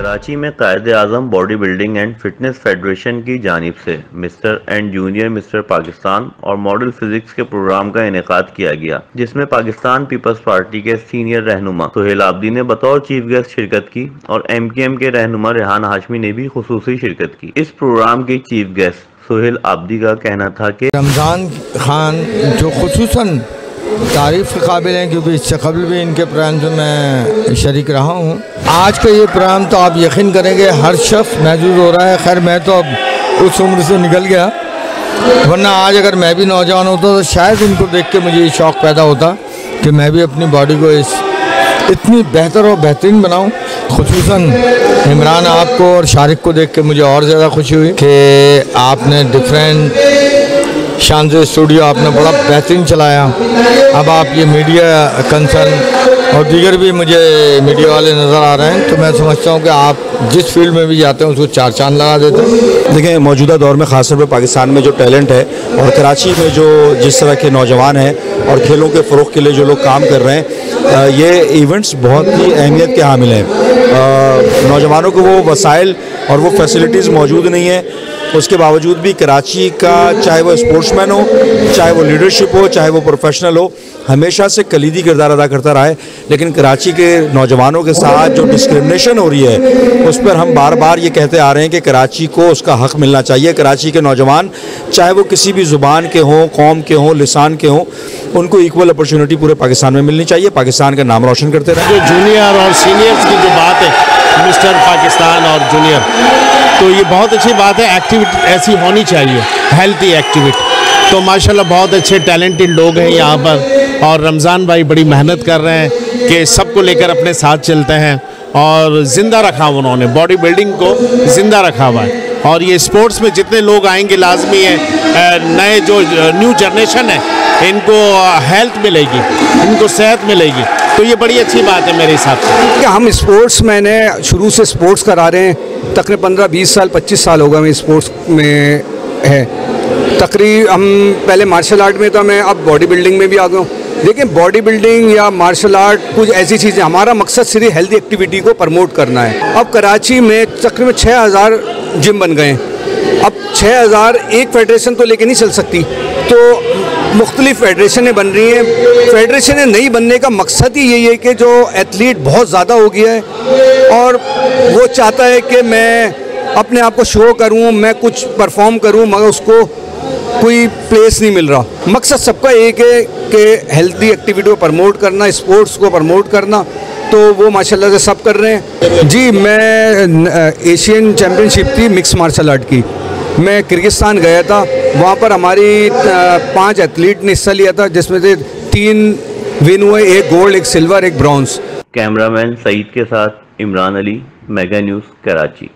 कराची में Quaid-e Azam body building and fitness federation की जानिब से mister and junior mister Pakistan और मॉडल फिजिक्स के प्रोग्राम का इनेकाद किया गया, जिसमें पाकिस्तान पीपल्स पार्टी के सीनियर रहनुमा सुहैल आबिदी ने बतौर चीफ गेस्ट शिरकत की और MQM के रहनुमा रेहान हाशमी ने भी खुसूसी शिरकत की। इस प्रोग्राम की चीफ गेस्ट सुहैल आबिदी का कहना था कि रमजान खान जो खुसूसन तारीफ़ के काबिल हैं, क्योंकि इससे कबल भी इनके प्रोग्राम से मैं शरीक रहा हूँ। आज का ये प्रोग्राम तो आप यकीन करेंगे हर शख्स महसूस हो रहा है। खैर मैं तो अब उस उम्र से निकल गया, वरना आज अगर मैं भी नौजवान होता तो शायद इनको देख के मुझे ये शौक़ पैदा होता कि मैं भी अपनी बॉडी को इतनी बेहतर और बेहतरीन बनाऊँ। खुसूसन इमरान आपको और शारिक को देख के मुझे और ज़्यादा खुशी हुई कि आपने डिफरेंट शानजे स्टूडियो आपने बड़ा बेहतरीन चलाया। अब आप ये मीडिया कंसर्न और दीगर भी मुझे मीडिया वाले नज़र आ रहे हैं, तो मैं समझता हूँ कि आप जिस फील्ड में भी जाते हैं उसको चार चांद लगा देते हैं। देखें, मौजूदा दौर में ख़ासतौर पर पाकिस्तान में जो टैलेंट है और कराची में जो जिस तरह के नौजवान हैं और खेलों के फ़रोग के लिए जो लोग काम कर रहे हैं, ये इवेंट्स बहुत ही अहमियत के हामिल हैं। नौजवानों को वो वसाइल और वो फैसिलिटीज़ मौजूद नहीं है, उसके बावजूद भी कराची का चाहे वो स्पोर्ट्समैन हो, चाहे वो लीडरशिप हो, चाहे वो प्रोफेशनल हो, हमेशा से कलीदी किरदार अदा करता रहा है। लेकिन कराची के नौजवानों के साथ जो डिस्क्रिमिनेशन हो रही है, उस पर हम बार बार ये कहते आ रहे हैं कि कराची को उसका हक़ मिलना चाहिए। कराची के नौजवान चाहे वो किसी भी ज़ुबान के हों, कौम के हों, लिसान के हों, उनको इक्वल अपॉर्चुनिटी पूरे पाकिस्तान में मिलनी चाहिए। पाकिस्तान का नाम रोशन करते रहें। जो जूनियर और सीनियर्स की जो बात है, मिस्टर पाकिस्तान और जूनियर, तो ये बहुत अच्छी बात है। एक्टिविटी ऐसी होनी चाहिए, हेल्थी एक्टिविटी। तो माशाल्लाह बहुत अच्छे टैलेंटेड लोग हैं यहाँ पर, और रमज़ान भाई बड़ी मेहनत कर रहे हैं कि सबको लेकर अपने साथ चलते हैं और ज़िंदा रखा उन्होंने बॉडी बिल्डिंग को, ज़िंदा रखा हुआ है। और ये स्पोर्ट्स में जितने लोग आएंगे लाजमी है, नए जो न्यू जनरेशन है, इनको हेल्थ मिलेगी, इनको सेहत मिलेगी, तो ये बड़ी अच्छी बात है मेरे हिसाब से। कि हम स्पोर्ट्स मैंने शुरू से स्पोर्ट्स करा रहे हैं, तकरीबन 15-20 साल 25 साल होगा मैं स्पोर्ट्स में है। तकरीबन हम पहले मार्शल आर्ट में था, मैं अब बॉडी बिल्डिंग में भी आ गया हूँ। लेकिन बॉडी बिल्डिंग या मार्शल आर्ट कुछ ऐसी चीज़ें, हमारा मकसद सिर्फ हेल्दी एक्टिविटी को प्रमोट करना है। अब कराची में तकरीबन 6000 जिम बन गए हैं। अब 6000 एक फेडरेशन तो लेके नहीं चल सकती, तो मुख्तलिफ फेडरेशनें बन रही हैं। फेडरेशनें नहीं बनने का मकसद ही यही है कि जो एथलीट बहुत ज़्यादा हो गया है और वो चाहता है कि मैं अपने आप को शो करूं, मैं कुछ परफॉर्म करूं, मगर उसको कोई प्लेस नहीं मिल रहा। मकसद सबका एक है कि हेल्दी एक्टिविटी को प्रमोट करना, स्पोर्ट्स को प्रमोट करना, तो वो माशाल्लाह से सब कर रहे हैं। जी, मैं एशियन चैम्पियनशिप थी मिक्स मार्शल आर्ट की, मैं किर्गिस्तान गया था। वहाँ पर हमारी 5 एथलीट ने हिस्सा लिया था, जिसमें से 3 विन हुए, 1 gold, 1 silver, 1 bronze. Cameraman Saeed के साथ इमरान अली, मेगा न्यूज़, कराची।